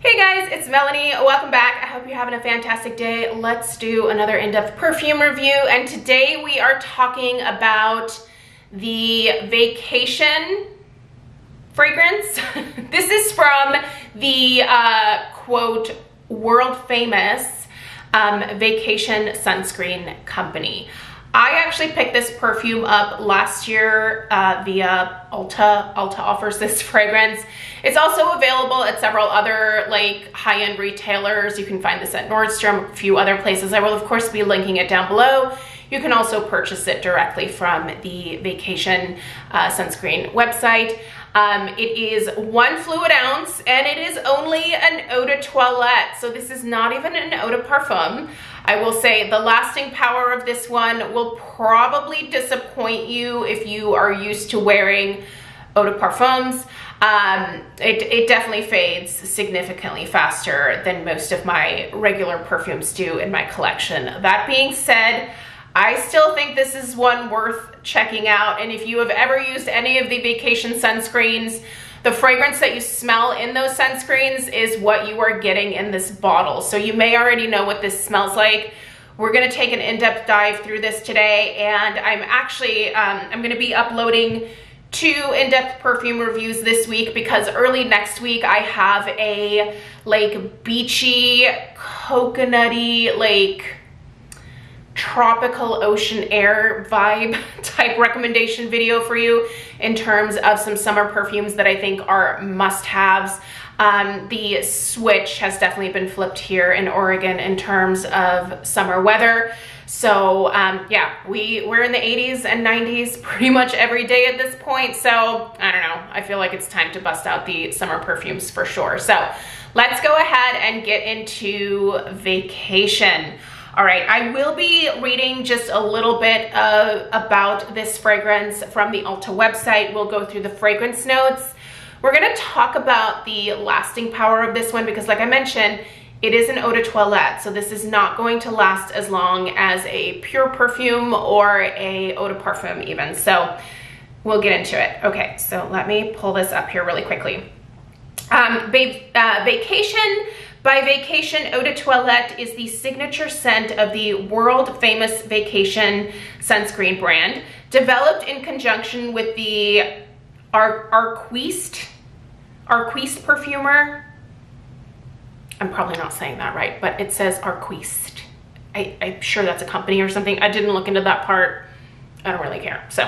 Hey guys, it's Melanie. Welcome back. I hope you're having a fantastic day. Let's do another in-depth perfume review, and today we are talking about the Vacation fragrance. This is from the quote world famous Vacation Sunscreen Company. I actually picked this perfume up last year via Ulta. Ulta offers this fragrance. It's also available at several other like high-end retailers. You can find this at Nordstrom, a few other places. I will of course be linking it down below. You can also purchase it directly from the Vacation Sunscreen website. It is 1 fluid ounce and it is only an Eau de Toilette. So this is not even an Eau de Parfum. I will say the lasting power of this one will probably disappoint you if you are used to wearing Eau de Parfums. It definitely fades significantly faster than most of my regular perfumes do in my collection. That being said, I still think this is one worth checking out, and if you have ever used any of the Vacation sunscreens, the fragrance that you smell in those sunscreens is what you are getting in this bottle. So you may already know what this smells like. We're gonna take an in-depth dive through this today, and I'm actually, I'm gonna be uploading 2 in-depth perfume reviews this week, because early next week I have a like beachy, coconutty, like tropical ocean air vibe type recommendation video for you in terms of some summer perfumes that I think are must-haves. The switch has definitely been flipped here in Oregon in terms of summer weather. So yeah, we're in the 80s and 90s pretty much every day at this point. So I don't know, I feel like it's time to bust out the summer perfumes for sure. So let's go ahead and get into Vacation. All right, I will be reading just a little bit about this fragrance from the Ulta website. We'll go through the fragrance notes. We're gonna talk about the lasting power of this one because like I mentioned, it is an Eau de Toilette. So this is not going to last as long as a pure perfume or a Eau de Parfum even. So we'll get into it. Okay, so let me pull this up here really quickly. Vacation by Vacation Eau de Toilette is the signature scent of the world-famous Vacation sunscreen brand, developed in conjunction with the Arquiste perfumer. I'm probably not saying that right, but it says Arquiste. I'm sure that's a company or something. I didn't look into that part. I don't really care. So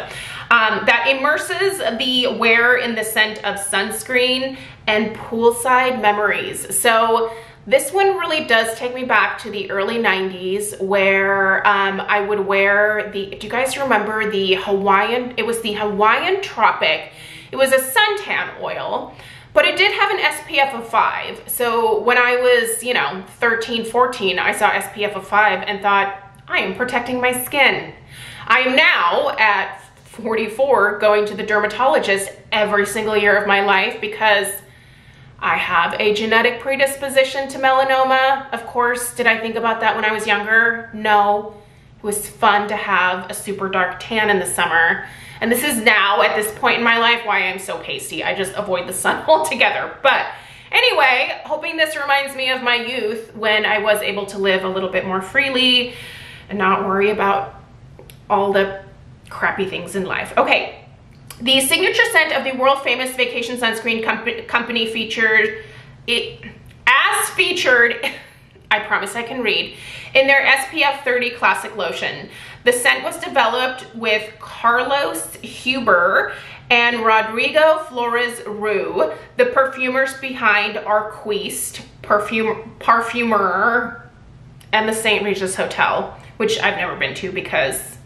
that immerses the wearer in the scent of sunscreen and poolside memories. So this one really does take me back to the early 90s where I would wear the, do you guys remember the Hawaiian, it was the Hawaiian Tropic. It was a suntan oil, but it did have an SPF of 5. So when I was, you know, 13, 14, I saw SPF of 5 and thought, I am protecting my skin. I am now at 44 going to the dermatologist every single year of my life because I have a genetic predisposition to melanoma. Of course, did I think about that when I was younger? No. It was fun to have a super dark tan in the summer. And this is now, at this point in my life, why I'm so pasty. I just avoid the sun altogether. But anyway, hoping this reminds me of my youth when I was able to live a little bit more freely and not worry about all the crappy things in life. Okay. The signature scent of the world-famous Vacation Sunscreen Company featured I promise I can read, in their SPF 30 Classic Lotion. The scent was developed with Carlos Huber and Rodrigo Flores Rue, the perfumers behind Arquiste, Parfumeur, and the St. Regis Hotel, which I've never been to because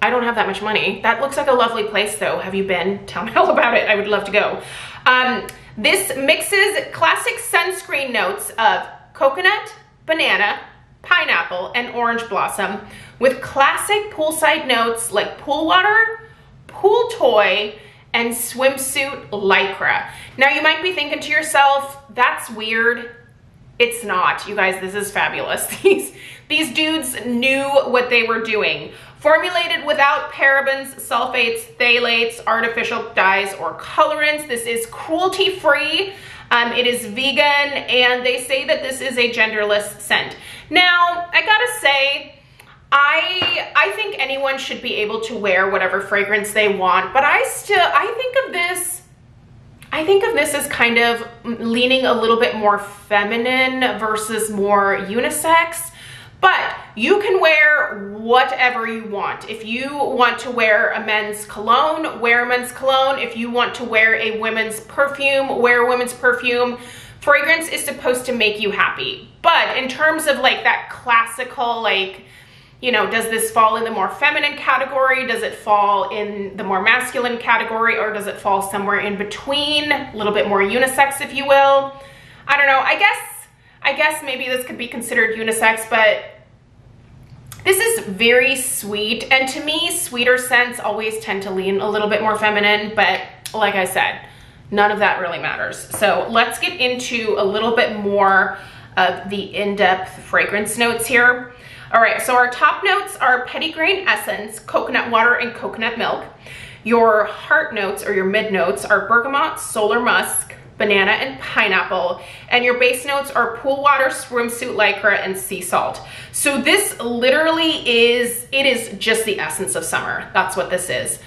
I don't have that much money. That looks like a lovely place though. Have you been? Tell me all about it. I would love to go. This mixes classic sunscreen notes of coconut, banana, pineapple, and orange blossom with classic poolside notes like pool water, pool toy, and swimsuit lycra. Now you might be thinking to yourself, that's weird. It's not. You guys, this is fabulous. These dudes knew what they were doing. Formulated without parabens, sulfates, phthalates, artificial dyes, or colorants. This is cruelty-free It is vegan, and they say that this is a genderless scent. Now, I gotta say, I think anyone should be able to wear whatever fragrance they want, but I think of this as kind of leaning a little bit more feminine versus more unisex. But you can wear whatever you want. If you want to wear a men's cologne, wear a men's cologne. If you want to wear a women's perfume, wear a women's perfume. Fragrance is supposed to make you happy. But in terms of like that classical, like, you know, does this fall in the more feminine category? Does it fall in the more masculine category? Or does it fall somewhere in between? A little bit more unisex, if you will. I don't know. I guess maybe this could be considered unisex, but this is very sweet. And to me, sweeter scents always tend to lean a little bit more feminine, but like I said, none of that really matters. So let's get into a little bit more of the in-depth fragrance notes here. All right, so our top notes are Petitgrain essence, coconut water, and coconut milk. Your heart notes or your mid notes are bergamot, solar musk, banana, and pineapple, and your base notes are pool water, swimsuit lycra, and sea salt. So this literally is, it is just the essence of summer. That's what this is.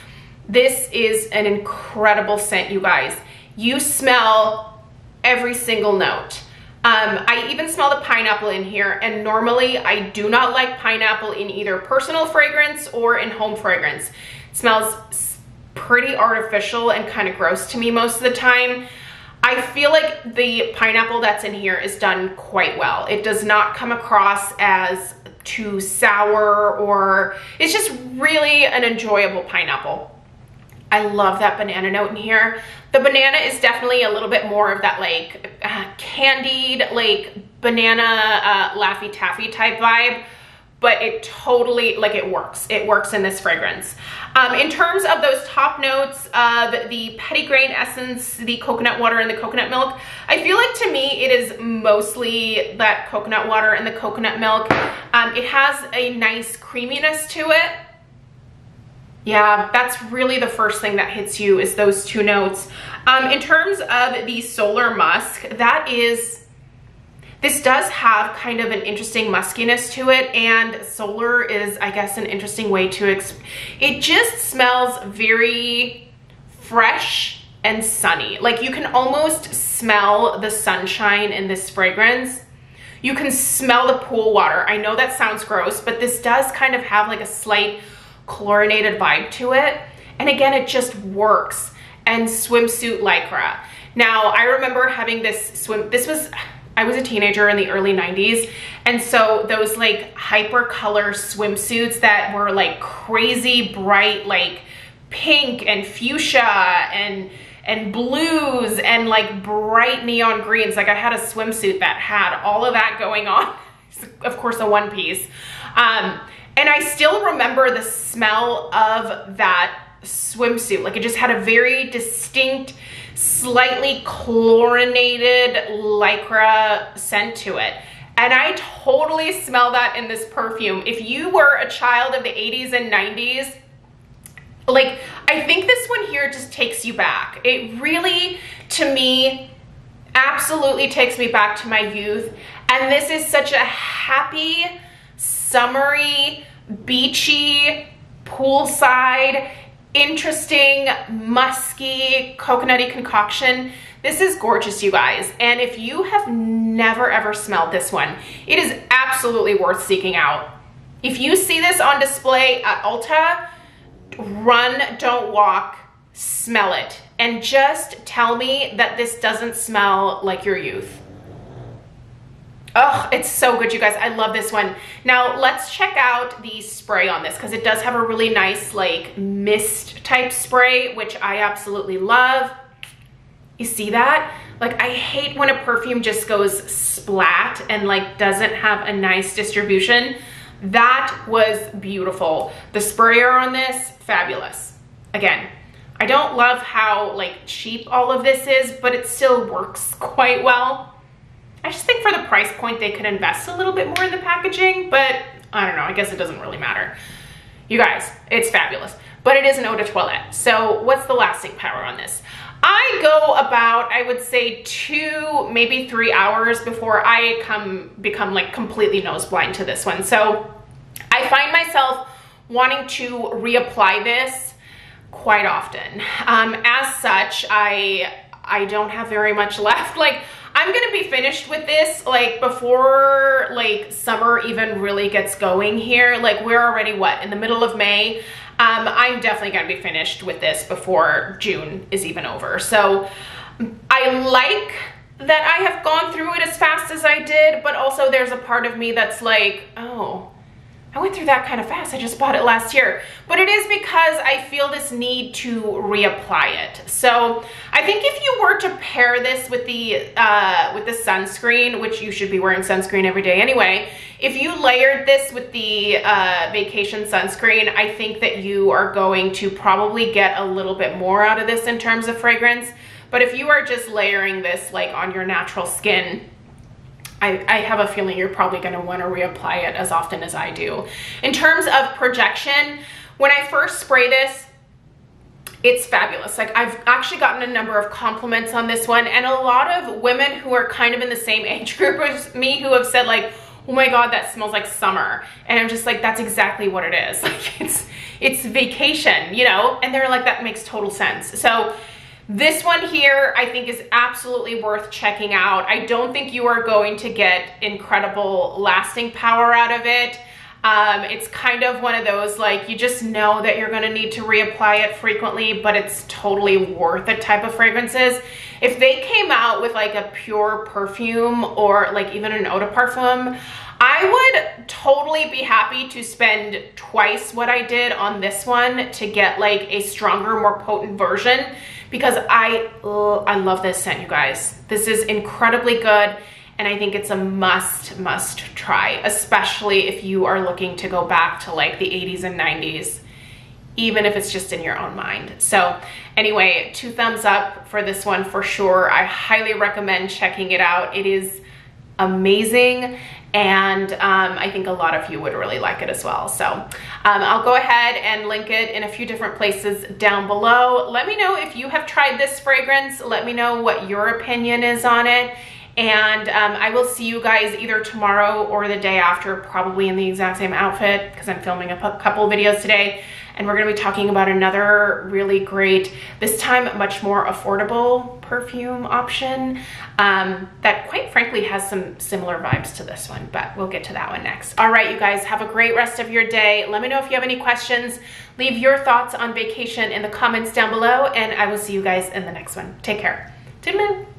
This is an incredible scent, you guys. You smell every single note. I even smell the pineapple in here, and normally I do not like pineapple in either personal fragrance or in home fragrance. It smells pretty artificial and kind of gross to me most of the time. I feel like the pineapple that's in here is done quite well. It does not come across as too sour, or it's just really an enjoyable pineapple. I love that banana note in here. The banana is definitely a little bit more of that like candied, like banana Laffy Taffy type vibe, but it totally, like, it works. It works in this fragrance. In terms of those top notes of the Petitgrain essence, the coconut water, and the coconut milk, I feel like to me it is mostly that coconut water and the coconut milk. It has a nice creaminess to it. Yeah, that's really the first thing that hits you is those two notes. In terms of the solar musk, that is... this does have kind of an interesting muskiness to it, and solar is, I guess, an interesting way to it just smells very fresh and sunny. Like, you can almost smell the sunshine in this fragrance. You can smell the pool water. I know that sounds gross, but this does kind of have like a slight chlorinated vibe to it. And again, it just works. And swimsuit lycra. Now, I remember having I was a teenager in the early 90s, and so those like hyper color swimsuits that were like crazy bright, like pink and fuchsia and blues and like bright neon greens. Like, I had a swimsuit that had all of that going on. It's, of course, a one piece. And I still remember the smell of that swimsuit. Like, it just had a very distinct, slightly chlorinated lycra scent to it, and I totally smell that in this perfume. If you were a child of the 80s and 90s, like, I think this one here just takes you back. It really, to me, absolutely takes me back to my youth, and this is such a happy, summery, beachy, poolside, interesting, musky, coconutty concoction. This is gorgeous, you guys. And if you have never ever smelled this one, it is absolutely worth seeking out. If you see this on display at Ulta, run, don't walk, smell it. And just tell me that this doesn't smell like your youth. Oh, it's so good, you guys. I love this one. Now, let's check out the spray on this, because it does have a really nice, like, mist type spray, which I absolutely love. You see that? Like, I hate when a perfume just goes splat and, like, doesn't have a nice distribution. That was beautiful. The sprayer on this, fabulous. Again, I don't love how, like, cheap all of this is, but it still works quite well. I just think for the price point, they could invest a little bit more in the packaging, but I don't know, I guess it doesn't really matter. You guys, it's fabulous, but it is an Eau de Toilette. So what's the lasting power on this? I go about, I would say 2, maybe 3 hours before I become like completely nose blind to this one. So I find myself wanting to reapply this quite often. As such, I don't have very much left. Like, I'm gonna be finished with this like before like summer even really gets going here. Like, we're already what, in the middle of May? I'm definitely gonna be finished with this before June is even over. So I like that I have gone through it as fast as I did, but also there's a part of me that's like, oh, I went through that kind of fast. I just bought it last year. But it is because I feel this need to reapply it. So I think if you were to pair this with the sunscreen, which you should be wearing sunscreen every day anyway, if you layered this with the vacation sunscreen, I think that you are going to probably get a little bit more out of this in terms of fragrance. But if you are just layering this like on your natural skin, I have a feeling you're probably going to want to reapply it as often as I do. In terms of projection, when I first spray this, it's fabulous. Like, I've actually gotten a number of compliments on this one, and a lot of women who are kind of in the same age group as me who have said like, oh my God, that smells like summer. And I'm just like, that's exactly what it is. Like, it's vacation, you know? And they're like, that makes total sense. So this one here, I think, is absolutely worth checking out. I don't think you are going to get incredible lasting power out of it. It's kind of one of those, like, you just know that you're gonna need to reapply it frequently, but it's totally worth it type of fragrances. If they came out with like a pure perfume or like even an Eau de Parfum, I would totally be happy to spend twice what I did on this one to get like a stronger, more potent version, because I love this scent, you guys. This is incredibly good, and I think it's a must try, especially if you are looking to go back to like the 80s and 90s, even if it's just in your own mind. So anyway, 2 thumbs up for this one for sure. I highly recommend checking it out. It is amazing, and I think a lot of you would really like it as well. So I'll go ahead and link it in a few different places down below. Let me know if you have tried this fragrance. Let me know what your opinion is on it. And I will see you guys either tomorrow or the day after, probably in the exact same outfit, because I'm filming a couple videos today. And we're gonna be talking about another really great, this time much more affordable perfume option that quite frankly has some similar vibes to this one, but we'll get to that one next. All right, you guys, have a great rest of your day. Let me know if you have any questions. Leave your thoughts on vacation in the comments down below, and I will see you guys in the next one. Take care. Toodaloo.